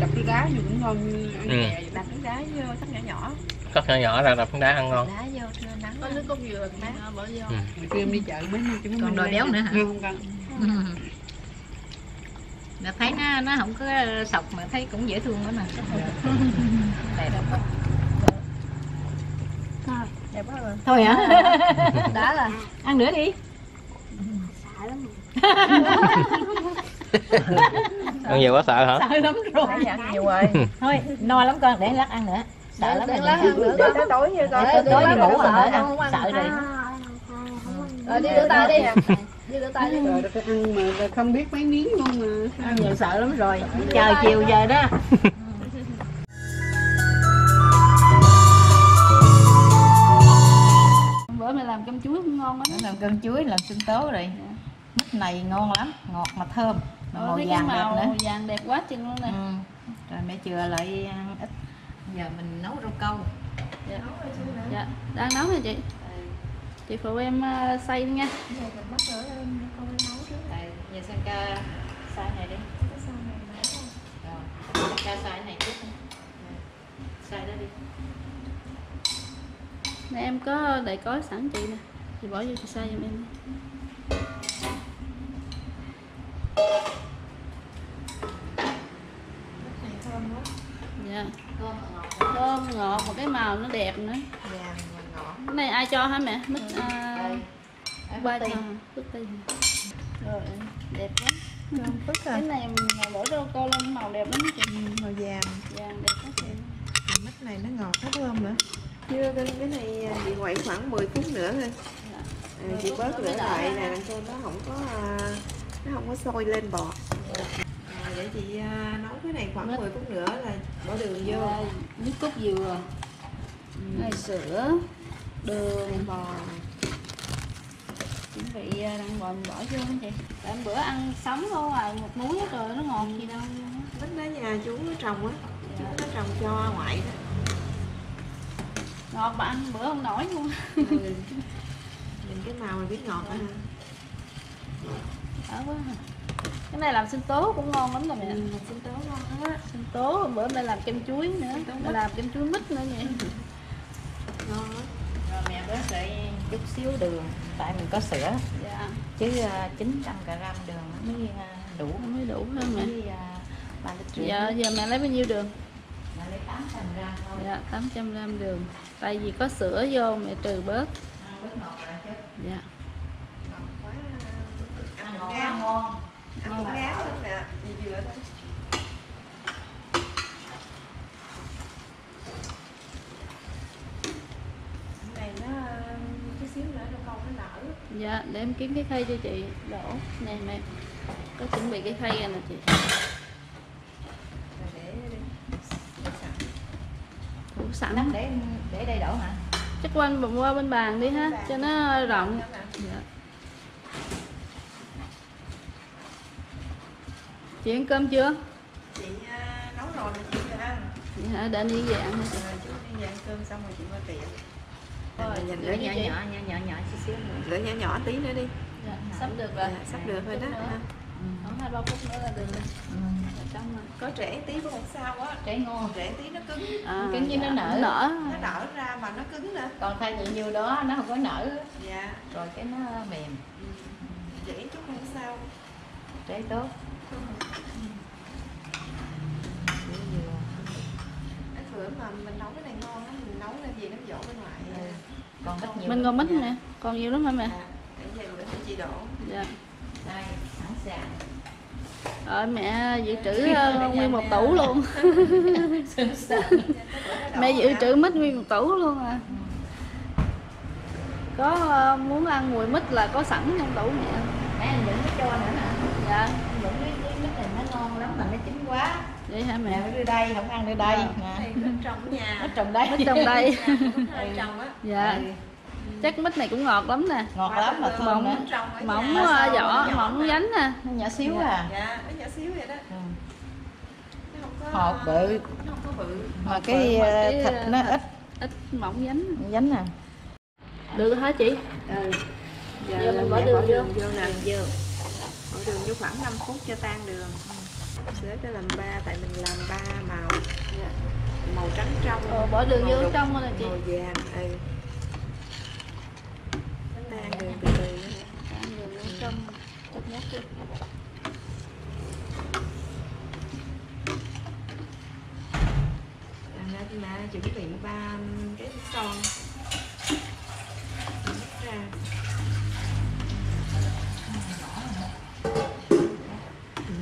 Đập trứng đá vô cũng ngon, đập trứng đá vô cắt nhỏ. Cắt nhỏ ra đập trứng đá ăn ngon. Đá vô nắng. Có nước cốt dừa má bỏ vô. Kêu em đi chợ mới mua trứng. Còn đòi béo nữa hả? Mà thấy nó không có sọc mà thấy cũng dễ thương nữa mà. Đẹp không? Thôi, đẹp quá rồi. Thôi hả? Đã là ăn nữa đi. Sợ lắm. Ăn nhiều quá sợ hả? Sợ lắm rồi. Ăn nhiều rồi. Thôi, no lắm con, để lát ăn nữa. Sợ lắm rồi. Để tới tối như con. Để tối ngủ rồi ăn. Sợ rồi. Rồi đi rửa tay đi. Rồi phải ăn mà không biết mấy miếng luôn mà. Ăn nhiều sợ lắm rồi. Chờ chiều về đó. Bữa mày làm cơm chuối cũng ngon lắm. Làm cơm chuối, làm sinh tố rồi. Mít này ngon lắm, ngọt mà thơm. Mà màu vàng đẹp nữa. Màu vàng đẹp quá chừng luôn nè. Rồi mẹ chừa lại ăn ít. Giờ mình nấu rau câu. Dạ, đang nấu hả chị? Chị phụ em xay nha. Giờ mình bắt rửa lên, con nấu trước. Giờ sang ca xay này đi. Rồi, ca xay này trước. Xay đó đi. Nè em có đầy cối sẵn chị nè. Chị bỏ vô chị xay giùm em. Thơm quá. Dạ. Thơm ngọt. Thơm ngọt và cái màu nó đẹp nữa. Dạ. Cái này ai cho hả mẹ? Mít qua cho phức tì. Rồi, đẹp lắm. Cái này bỏ rau câu lên màu đẹp lắm chị. Màu vàng. Vàng đẹp quá chị. Mít này nó ngọt nó thơm nữa. Chưa, cái này chị ngoại khoảng 10 phút nữa thôi. Chị bớt lửa lại nè, cho nó không có sôi lên bọt. Vậy chị nấu cái này khoảng 10 phút nữa là bỏ đường vô. Nước cốt dừa. Này sữa, đường, bò. Chuẩn bị đang bò mình bỏ vô không chị? Tại bữa ăn sống luôn rồi, một muối hết rồi, nó ngọt gì đâu. Bánh đó nhà chú nó trồng á, chú nó trồng cho ngoại đó. Ngọt mà ăn bữa không nổi luôn. Nhìn cái màu này biết ngọt hả? Đỡ quá hả? Cái này làm sinh tố cũng ngon lắm nè mẹ. Sinh tố ngon á. Sinh tố, bữa mẹ làm kem chuối nữa, mẹ làm kem chuối mít nữa nha. Ngon á. Rồi mẹ bớt lại chút xíu đường, tại mình có sữa. Dạ. Chứ 900 g đường mới đủ. Mới đủ thôi mẹ. Dạ, giờ mẹ lấy bao nhiêu đường? Mẹ lấy 800 g thôi. Dạ, 800 g đường. Tại vì có sữa vô mẹ trừ bớt. Bớt ngọt rồi chứ. Dạ. Ngọt quá. Ăn ngon. Ăn ngán luôn nè, gì dừa thôi. Cái này nó chút xíu nữa nó không nó nở. Dạ, để em kiếm cái khay cho chị đổ. Nè mẹ, có chuẩn bị cái khay rồi nè chị. Rồi để sẵn. Đủ sẵn. Nắm để đây đổ hả? Chắc qua bên bàn đi ha, cho nó rộng. Dạ. Chị ăn cơm chưa? Chị nấu rồi mà chị chưa ăn. Chị hả? Để anh đi về ăn hả? Chú đi về ăn cơm xong rồi chị qua tiệm. Thôi, lửa nhỏ xíu nữa. Lửa nhỏ tí nữa đi. Dạ, sắp được rồi. Dạ, sắp được rồi đó. Khoảng 2-3 phút nữa là được rồi. Có trễ tí cũng không sao quá. Trễ ngon. Trễ tí nó cứng. Cứng như nó nở. Nó nở ra mà nó cứng nữa. Còn thay nhiều đó nó không có nở. Dạ. Rồi cái nó mềm. Trễ chút không sao. Trễ tốt. Cái bữa mà mình nấu cái này ngon lắm, mình nấu lên gì nó dỗ bên ngoài. Còn rất nhiều. Mình còn mít nè, còn nhiều lắm hả mẹ? Để về bữa thì chị đổ. Dạ. Đây, sẵn sàng. Rồi mẹ dự trữ nguyên một tủ luôn. Mẹ dự trữ mít nguyên một tủ luôn à. Có muốn ăn mùi mít là có sẵn trong tủ mẹ. Mẹ ăn những cái cho nữa hả? Dạ. Ngon lắm mà nó chín quá. Vậy hả mẹ? Mẹ đưa đây, không ăn đưa đây. Nó trồng nhà. Nó trồng đây. Nó trồng đây. Trồng á. Dạ. Chắc mít này cũng ngọt lắm nè. Ngọt lắm mà thơm nữa. Mỏng vỏ, mỏng dánh nè. Nó nhỏ xíu à. Dạ, nó nhỏ xíu vậy đó. Hột bự. Nó không có bự. Mà cái thịt nó ít. Ít mỏng dánh. Dánh nè. Được hả chị? Ừ. Giờ mình bỏ đường vô. Bỏ đường vô khoảng 5 phút cho tan đường. Sữa cho làm ba, tại mình làm ba trong. Bỏ đường vô trong thôi là chị. Chị chuẩn bị 3 cái son ra.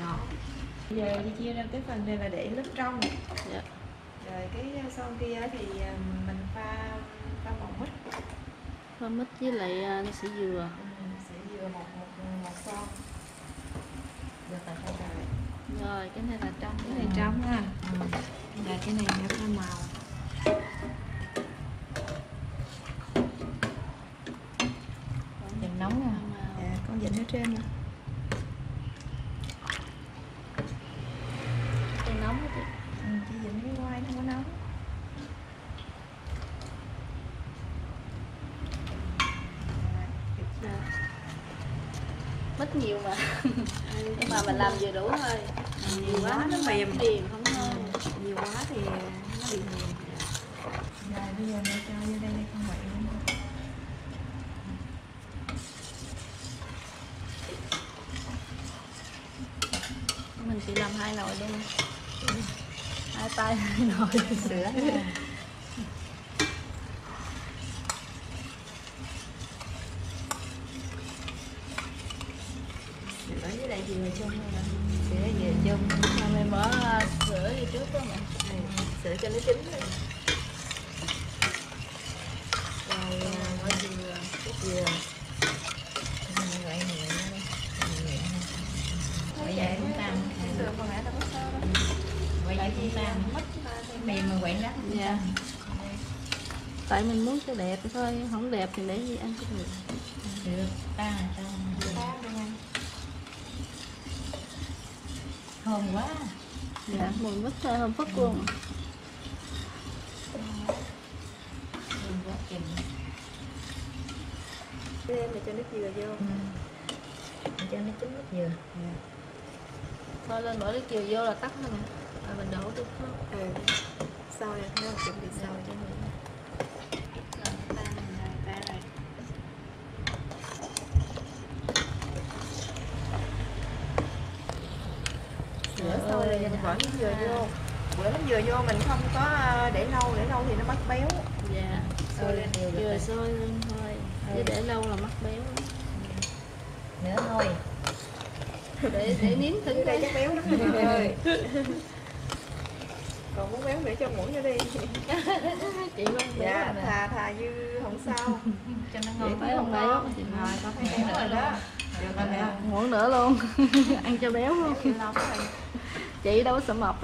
Nó. Giờ đi chia ra cái phần này là để lớp trong. Dạ. Rồi cái son kia thì mình pha bột mít. Pha mít với lại sữa dừa. Sữa dừa một son. Giờ phải pha lại. Rồi cái này là trong, cái này trong ha. Và cái này nó pha màu. Dần nóng à. Dạ, con dịnh ở trên nè. Cái nóng đó chị. Ừ, chị dịnh cái quai nó không có nóng. Mít nhiều mà. Nhưng mà mình làm vừa đủ thôi. Nhiều quá nó mềm. Không ngon. Nhiều quá thì nó bị mềm. Rồi bây giờ mẹ cho vô đây con quậy luôn. Mình chỉ làm 2 nồi luôn. 2 tay 2 nồi sữa. Sữa với lại dừa chung thôi nè. Sữa dừa chung. Mày mở sữa vô trước đó mẹ. Sữa cho nó chín thôi. Dừa. Vậy cũng tan. Sữa còn lại tao có sơ đó. Vậy cũng tan. Mềm mà quậy lắm. Dạ. Tại mình muốn cho đẹp thôi, không đẹp thì để gì ăn cũng được. Được, tan là tan. Thơm quá. Dạ, mùi mít thơm phức luôn. Thơm quá kìa. Lên là cho nước dừa vô. Cho nó chín nước dừa. Thôi lên bỏ nước dừa vô là tắt thôi nè. Rồi mình đổ nước vô. Sôi rồi, nó chuẩn bị sôi cho mình. Sữa sôi rồi mình bỏ nước dừa vô. Bữa nước dừa vô mình không có để lâu thì nó mất béo. Dạ. Sôi lên đều được. Sôi lên thôi. Chứ để lâu là mắc béo lắm. Nữa thôi. Để nếm thử đây chắc béo lắm rồi. Còn muốn béo nữa cho muỗng vô đi. Chị không béo là thà dư không sao. Cho nó ngon phải không béo. Rồi có thấy béo rồi đó. Được rồi nè. Muỗng nữa luôn. Ăn cho béo luôn. Chị đâu có sợ mập.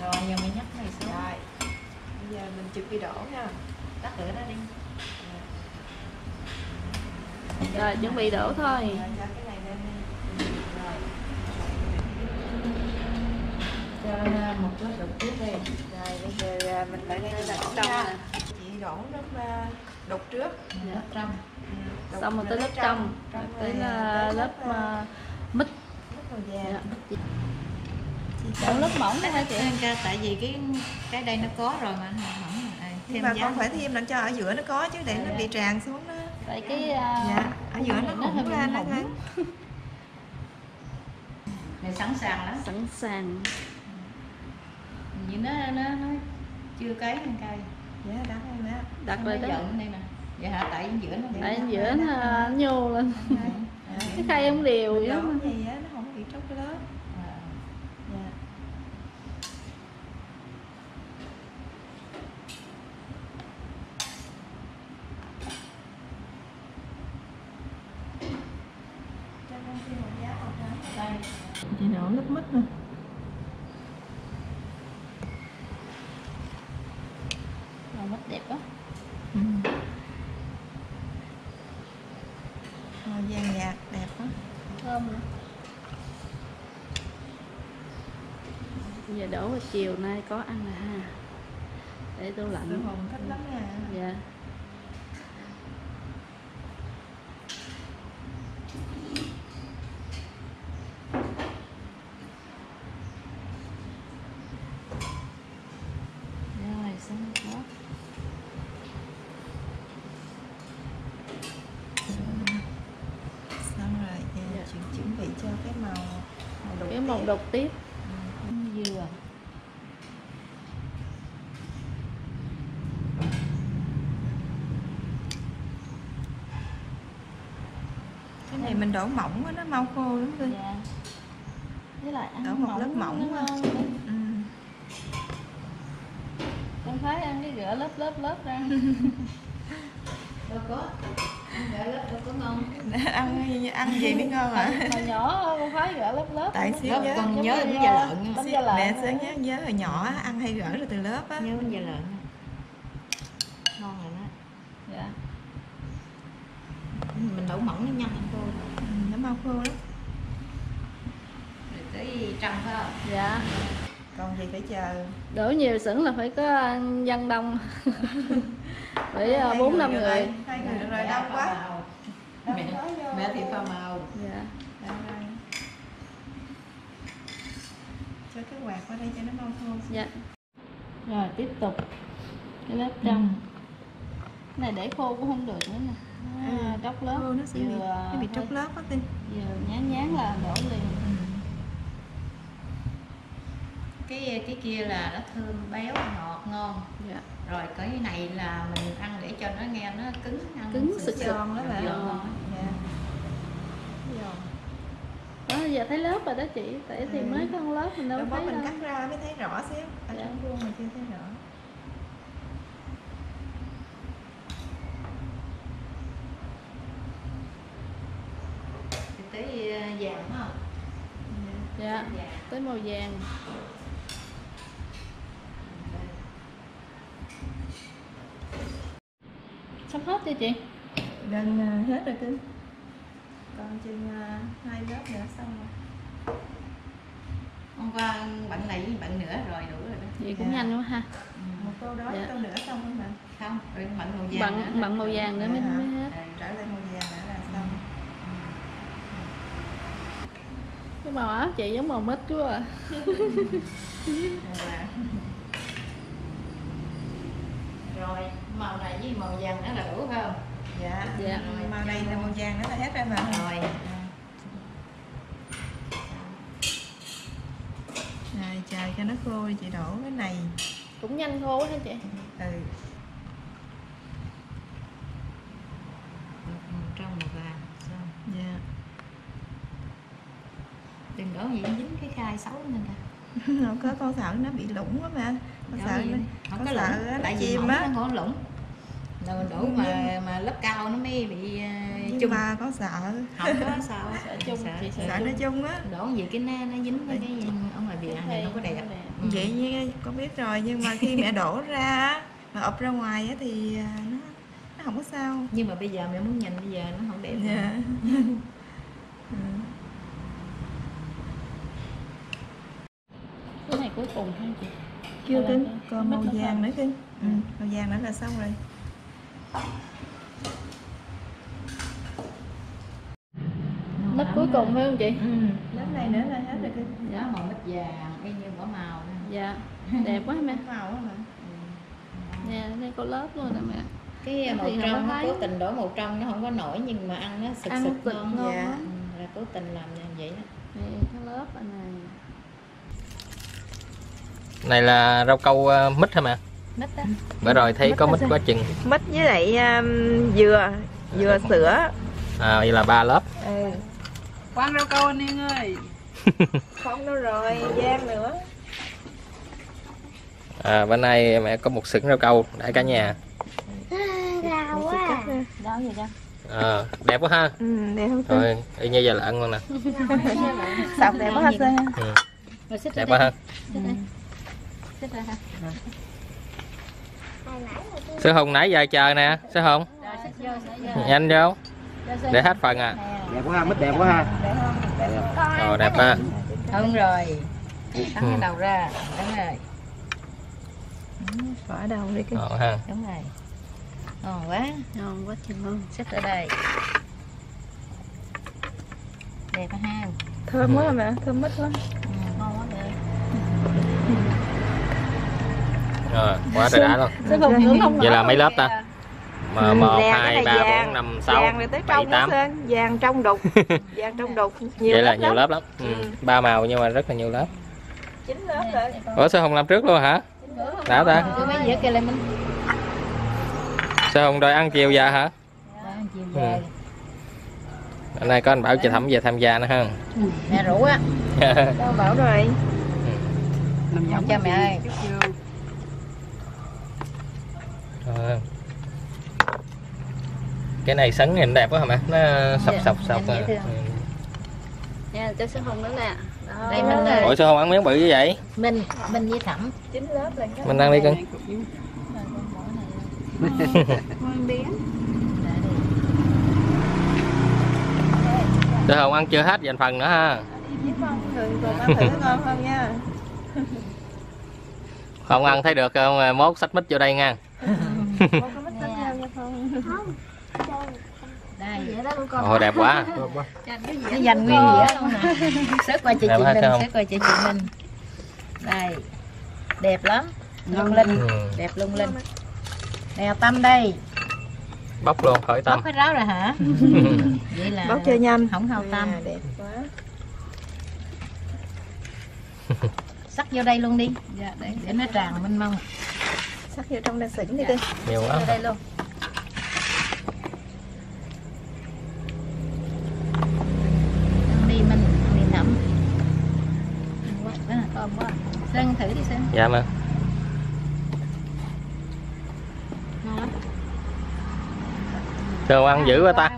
Rồi giờ mình nhắc này xuống. Rồi. Bây giờ mình chuẩn bị đổ nha. Tắt lửa nó đi. Rồi chuẩn bị đổ thôi. Rồi cho cái này lên đi. Rồi. Cho một chút đổ tiếp đi. Rồi bây giờ mình lại lên đổ trong. Chị đổ nước đục trước. Lớp trong. Xong rồi tới lớp trong. Tới lớp mít. Lớp màu vàng. Đổ lớp mỏng đó hả chị? Tại vì cái đây nó có rồi mà mỏng này. Nhưng mà con phải thêm lên cho ở giữa nó có chứ để nó bị tràn xuống nó. Tại cái ở giữa nó không ra nó ngắn. Này sẵn sàng lắm, sẵn sàng. Vì nó chưa cấy lên cây. Dạ đặt đây nè. Đặt lên đây nè. Vậy hả? Tại giữa nó bị. Tại giữa nó nhô lên. Cái cây không đều vậy đó. Nó không bị tróc cái lớp. Chị đổ nước mít nè. Màu mít đẹp quá. Màu vàng nhạt đẹp quá. Thơm nữa. Bây giờ đổ vào chiều nay có ăn là ha. Để tủ lạnh. Sữa hồng thích lắm nè. Dạ. cái màu độc tiếp. Dừa. Cái này mình đổ mỏng quá, nó mau khô lắm cơ. Dạ. Với lại ăn đổ một lớp mỏng quá. Con Thái ăn cái rửa lớp ra. Đâu có. Ăn lớp đâu có ngon. Ăn gì mới ngon hả? Hồi nhỏ con Thái rửa lớp. Tại xíu nhớ con nhớ bánh da lợn. Mẹ sẽ nhớ hồi nhỏ ăn hay rửa rồi từ lớp á. Nhớ bánh da lợn. Ngon rồi đó. Dạ. Mình đổ mỏng nó nhanh ăn thôi. Nó mau khô lắm. Tới trăng phải không? Dạ. Còn gì phải chờ. Đổ nhiều xưởng là phải có dân đông. Phải 4-5 người. 2 người được rồi, đông quá. Mẹ thì pha màu. Dạ. Cho cái quạt qua đây cho nó mau khô. Dạ. Rồi tiếp tục cái lớp trong. Cái này để khô cũng không được nữa nè. Tróc lớp. Khô nó sẽ bị tróc lớp á Tin. Vừa nhán là đổ liền. Cái kia là nó thơm béo ngọt ngon. Dạ. Rồi cái này là mình ăn để cho nó nghe nó cứng, ăn cứng sực giòn đó bạn. Dạ. Đó giờ thấy lớp rồi đó chị, tại thì mới có lớp mình đâu thấy mình đâu. Cắt ra mới thấy rõ xíu. Ở trong vuông mình chưa thấy rõ. Tới vàng hả? Dạ. Tới màu vàng. Sắp hết chưa chị? Gần hết rồi Kinh. Còn chừng 2 lớp nữa xong rồi. Hôm qua bạn này với bạn nữa rồi đủ rồi đó. Vậy cũng nhanh quá ha. Một câu đó câu nữa xong không bạn? Không, rồi bạn màu vàng nữa. Bạn màu vàng nữa mới hết. Trở lên màu vàng nữa là xong. Cái màu áo chị giống màu mít quá à. Rồi màu này với màu vàng nó là đủ không? Dạ. Dạ. Rồi, màu này là màu vàng nó là hết ra mà. Rồi. Rồi chờ cho nó khô chị đổ cái này. Cũng nhanh khô hả chị? Ừ. Màu trong màu vàng. Dạ. Yeah. Đừng đổ gì dính cái khai xấu mình nè. Không có, con sợ nó bị lủng quá mà. Con sợ nó, không có lủng, tại vì mỏng nó không lủng. Rồi mình đổ mà lớp cao nó mới bị chung. Mà con sợ. Không có sợ chung. Sợ nó chung á. Đổ gì cái nó dính với cái ở ngoài bìa này không có đẹp. Vậy như con biết rồi, nhưng mà khi mẹ đổ ra mà ập ra ngoài á thì nó không có sao. Nhưng mà bây giờ mẹ muốn nhìn bây giờ nó không đẹp. Cái này cuối cùng thôi chị. Chưa tính, còn màu vàng nữa Kinh. Màu vàng nữa là xong rồi. Lớp cuối cùng phải không chị? Lớp này nữa là hết rồi Kinh. Dạ, màu mít vàng, y như bỏ màu nữa. Dạ, đẹp quá mẹ. Màu quá mà. Nè, đây có lớp luôn nè mẹ. Cái màu trong nó cố tình đổ màu trong nó không có nổi nhưng mà ăn nó sực sực ngon. Dạ, là cố tình làm vậy đó. Nè, cái lớp này. Này là rau câu mít hả mẹ? Mít á. Bữa rồi thấy mít có mít quá chừng. Mít với lại dừa sữa. À vậy là 3 lớp. Ừ. Quán rau câu anh Yên ơi. Không đâu rồi, gian nữa. À bên nay mẹ có một xửng rau câu để cả nhà. Rau quá. Đó gì đó. À, đẹp quá ha. Ừ, đẹp không? Rồi, y như giờ là ăn luôn nè. Sọc đẹp quá ha. Ừ. Đẹp quá ha. Sữa Hùng nãy giờ chờ nè, Sữa Hùng nhanh vô để hết phần à. Đẹp quá ha, mít đẹp quá ha. Rồi đẹp ha. Hơn rồi. Cắn cái đầu ra, đúng rồi. Bỏ đầu đi cái. Đúng rồi. Ngon quá chừng luôn. Xếp ở đây. Đẹp quá ha. Thơm quá mẹ, thơm mít quá. Ngon quá mẹ. Rồi, quá trời đã luôn. Vậy là mấy lớp ta? 1, 2, 3, 4, 5, 6, 7, 8 vàng trong đục. Vàng trong đục nhiều. Vậy là nhiều lớp lắm, ba màu nhưng mà rất là nhiều lớp. 9 lớp rồi. Ủa sao không làm trước luôn hả? Đã ta. Sao không đòi ăn chiều già hả? Hôm nay có anh Bảo chị Thẩm về tham gia nữa ha. Mẹ rủ á. Đâu Bảo rồi. Mình dọn cho mẹ ơi. Cái này sấn hình đẹp quá hả mẹ? Nó sọc sọc sọc. Nha, cháu sẽ không nữa nè. Đây mình đây. Ủa sao không ăn miếng bự như vậy? Mình với Thẩm 9 lớp là mình ăn đi cưng. Cháu Hồng ăn chưa hết dành phần nữa ha. Không ăn thấy được không? Mốt xách mít vô đây nha. Ồ đẹp quá. Nó dành nguyên dĩa luôn nè. Xếp qua chị Minh, xếp qua chị Minh. Đây. Đẹp lắm. Lung linh, đẹp lung linh. Nè Tâm đây. Bóc luôn khỏi Tâm. Bóc hết ráo rồi hả? Vậy là bóc chơi nhanh, không hao Tâm. Đẹp quá. Sắc vô đây luôn đi. Dạ, để nó tràn mênh mông. Sắc vô trong đây xỉn đi đi. Nhiều quá. Vô đây luôn. Ăn thử đi xem. Dạ mà. Sao ăn dữ quá ta.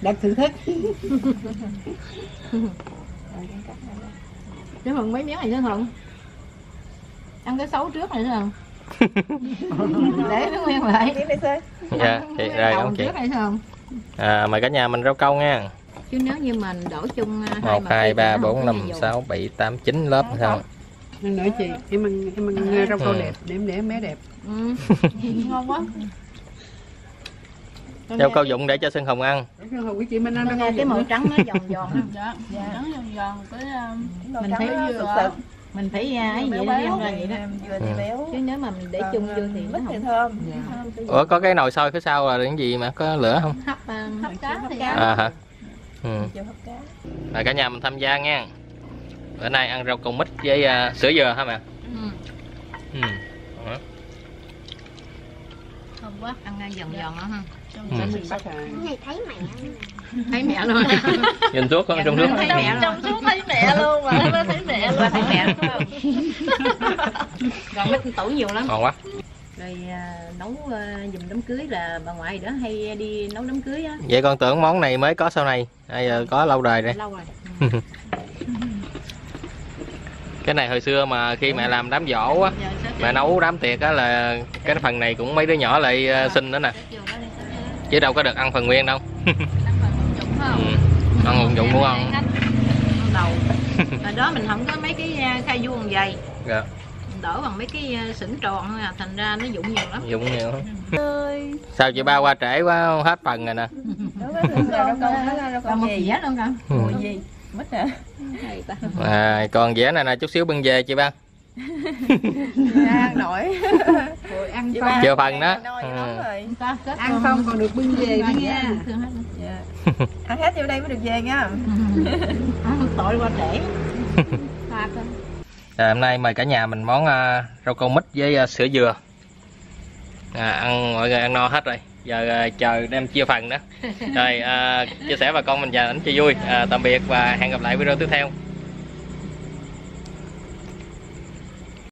Đặt thử thách. Chứ Thuận mấy miếng này chứ Thuận. Ăn cái xấu trước này chứ Thuận. Để nó nguyên lại. Dạ, chị rồi không chị. À, mời cả nhà mình rau câu nha. Chứ nếu như mình đổ chung 1, 2, 3, 4, 5, 6, 7, 8, 9 lớp sao? Mình nữa chị, em ăn rau câu đẹp, để mé đẹp. Ngon quá. Rau câu dụng để cho Sơn Hồng ăn. Sơn Hồng của chị mình ăn rau câu cái màu trắng nó giòn giòn. Dạ, trắng giòn giòn tới mình thấy sực sực. Mình phải ấy vậy đó, vậy đó. Chứ nếu mà mình để chung vô thì nó thơm. Ủa có cái nồi sôi phía sau là cái gì mà có lửa không? Hấp cá thì hả? Rồi cả nhà mình tham gia nha. Bữa nay ăn rau câu mít với sữa dừa hả mẹ? Thơm quá, ăn giòn giòn đó ha. Thấy mẹ luôn. Nhìn thuốc con trong nước. Trong thuốc thấy mẹ luôn mà, nó thấy mẹ luôn. Thấy mẹ đúng không? Còn mít tủ nhiều lắm. Ngon quá. Rồi nấu dùm đám cưới là bà ngoại đó hay đi nấu đám cưới á. Vậy con tưởng món này mới có sau này, hay giờ có lâu đời rồi. Lâu rồi. Cái này hồi xưa mà khi mẹ làm đám giỗ á, mẹ nấu đám tiệc á là cái phần này cũng mấy đứa nhỏ lại xin nữa nè. Chứ đâu có được ăn phần nguyên đâu. Ăn phần dụng đúng không? Hồi đó mình không có mấy cái khay vuông vậy. Dạ. Đổ bằng mấy cái sửng tròn thôi à, thành ra nó dụng nhiều lắm. Dụng nhiều lắm. Sao chị Ba qua trễ quá hết phần rồi nè. Con dĩa luôn con. Gì? Mít hả? À, còn dĩa này nè chút xíu bưng về chị Ba. Ăn nổi. Ăn xong. Chưa phần đó. Ăn xong còn được bưng về nữa nha. Ăn hết vô đây mới được về nha. Tội qua trễ. Hôm nay mời cả nhà mình món rau câu mít với sữa dừa. Ăn mọi người ăn no hết rồi. Giờ chờ đem chia phần đó. Rồi chia sẻ bà con mình và ảnh cho vui. Tạm biệt và hẹn gặp lại video tiếp theo.